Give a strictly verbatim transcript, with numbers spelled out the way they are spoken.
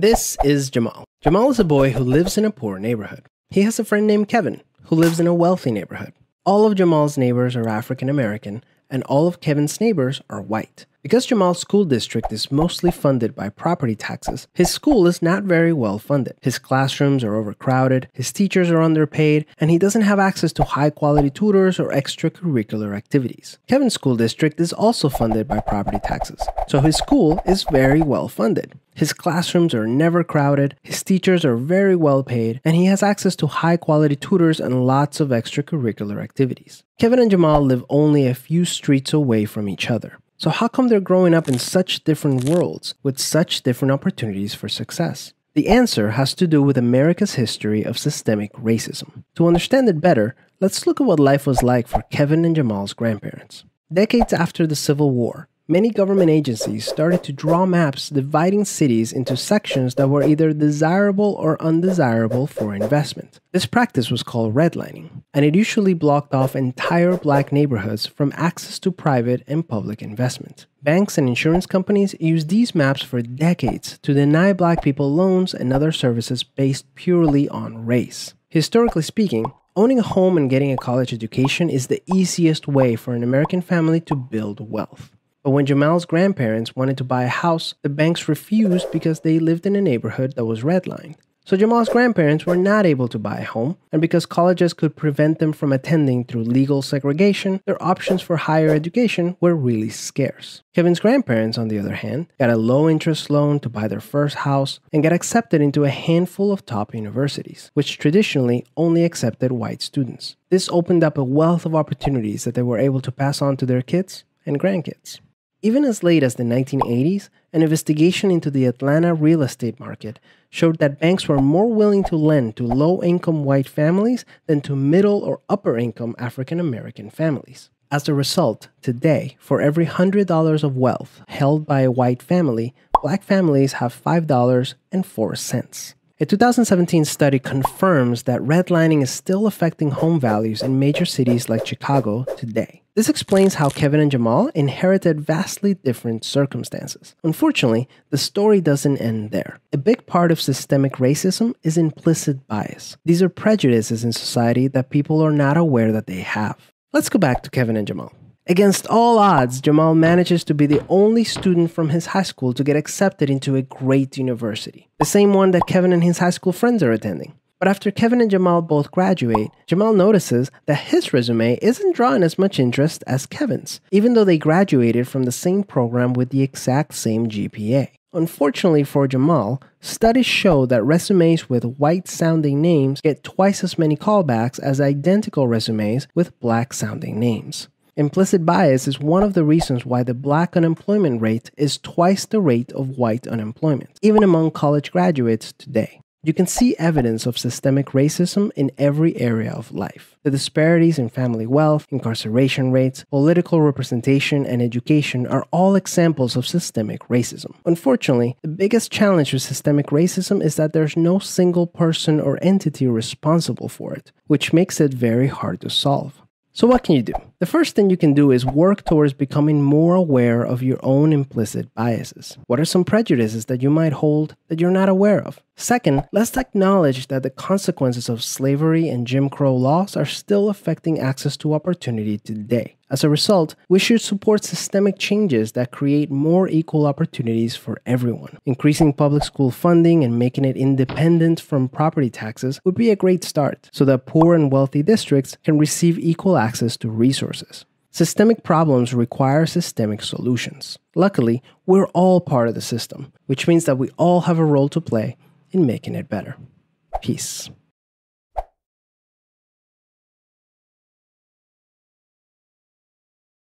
This is Jamal. Jamal is a boy who lives in a poor neighborhood. He has a friend named Kevin, who lives in a wealthy neighborhood. All of Jamal's neighbors are African American, and all of Kevin's neighbors are white. Because Jamal's school district is mostly funded by property taxes, his school is not very well funded. His classrooms are overcrowded, his teachers are underpaid, and he doesn't have access to high-quality tutors or extracurricular activities. Kevin's school district is also funded by property taxes, so his school is very well funded. His classrooms are never crowded, his teachers are very well paid, and he has access to high-quality tutors and lots of extracurricular activities. Kevin and Jamal live only a few streets away from each other. So how come they're growing up in such different worlds with such different opportunities for success? The answer has to do with America's history of systemic racism. To understand it better, let's look at what life was like for Kevin and Jamal's grandparents. Decades after the Civil War, many government agencies started to draw maps dividing cities into sections that were either desirable or undesirable for investment. This practice was called redlining, and it usually blocked off entire black neighborhoods from access to private and public investment. Banks and insurance companies used these maps for decades to deny black people loans and other services based purely on race. Historically speaking, owning a home and getting a college education is the easiest way for an American family to build wealth. But when Jamal's grandparents wanted to buy a house, the banks refused because they lived in a neighborhood that was redlined. So Jamal's grandparents were not able to buy a home, and because colleges could prevent them from attending through legal segregation, their options for higher education were really scarce. Kevin's grandparents, on the other hand, got a low-interest loan to buy their first house and got accepted into a handful of top universities, which traditionally only accepted white students. This opened up a wealth of opportunities that they were able to pass on to their kids and grandkids. Even as late as the nineteen eighties, an investigation into the Atlanta real estate market showed that banks were more willing to lend to low-income white families than to middle or upper-income African-American families. As a result, today, for every one hundred dollars of wealth held by a white family, black families have five dollars and four cents. A two thousand seventeen study confirms that redlining is still affecting home values in major cities like Chicago today. This explains how Kevin and Jamal inherited vastly different circumstances. Unfortunately, the story doesn't end there. A big part of systemic racism is implicit bias. These are prejudices in society that people are not aware that they have. Let's go back to Kevin and Jamal. Against all odds, Jamal manages to be the only student from his high school to get accepted into a great university, the same one that Kevin and his high school friends are attending. But after Kevin and Jamal both graduate, Jamal notices that his resume isn't drawing as much interest as Kevin's, even though they graduated from the same program with the exact same G P A. Unfortunately for Jamal, studies show that resumes with white-sounding names get twice as many callbacks as identical resumes with black-sounding names. Implicit bias is one of the reasons why the black unemployment rate is twice the rate of white unemployment, even among college graduates today. You can see evidence of systemic racism in every area of life. The disparities in family wealth, incarceration rates, political representation, and education are all examples of systemic racism. Unfortunately, the biggest challenge with systemic racism is that there's no single person or entity responsible for it, which makes it very hard to solve. So what can you do? The first thing you can do is work towards becoming more aware of your own implicit biases. What are some prejudices that you might hold that you're not aware of? Second, let's acknowledge that the consequences of slavery and Jim Crow laws are still affecting access to opportunity today. As a result, we should support systemic changes that create more equal opportunities for everyone. Increasing public school funding and making it independent from property taxes would be a great start, so that poor and wealthy districts can receive equal access to resources. Systemic problems require systemic solutions. Luckily, we're all part of the system, which means that we all have a role to play in making it better. Peace.